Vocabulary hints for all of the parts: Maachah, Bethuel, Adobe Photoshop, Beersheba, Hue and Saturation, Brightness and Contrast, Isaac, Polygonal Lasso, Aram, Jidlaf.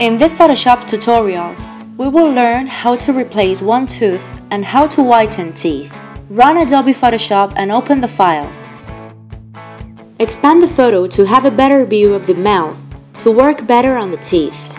In this Photoshop tutorial, we will learn how to replace one tooth and how to whiten teeth. Run Adobe Photoshop and open the file. Expand the photo to have a better view of the mouth, to work better on the teeth.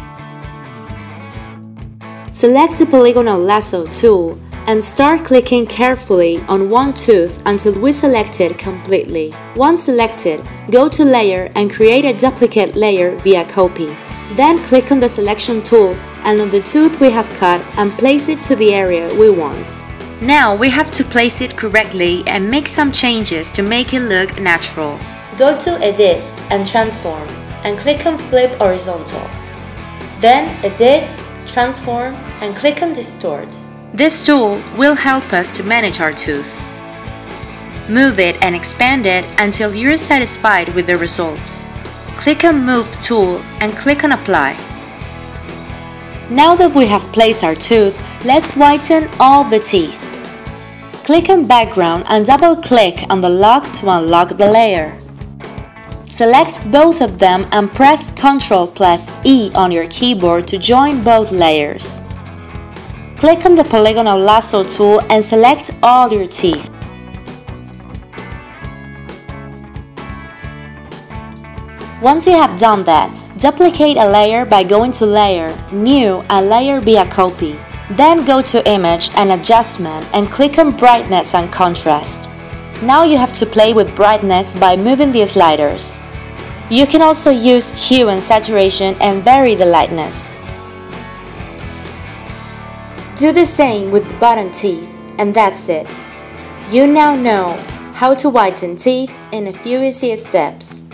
Select the Polygonal Lasso tool and start clicking carefully on one tooth until we select it completely. Once selected, go to Layer and create a duplicate layer via Copy. Then click on the Selection tool and on the tooth we have cut and place it to the area we want. Now we have to place it correctly and make some changes to make it look natural. Go to Edit and Transform and click on Flip Horizontal. Then Edit, Transform and click on Distort. This tool will help us to manage our tooth. Move it and expand it until you're satisfied with the result. Click on Move tool and click on Apply. Now that we have placed our tooth, let's whiten all the teeth. Click on Background and double-click on the lock to unlock the layer. Select both of them and press Ctrl+E on your keyboard to join both layers. Click on the Polygonal Lasso tool and select all your teeth. Once you have done that, duplicate a layer by going to Layer, New and Layer via Copy. Then go to Image and Adjustment and click on Brightness and Contrast. Now you have to play with brightness by moving the sliders. You can also use Hue and Saturation and vary the lightness. Do the same with the bottom teeth, and that's it. You now know how to whiten teeth in a few easy steps.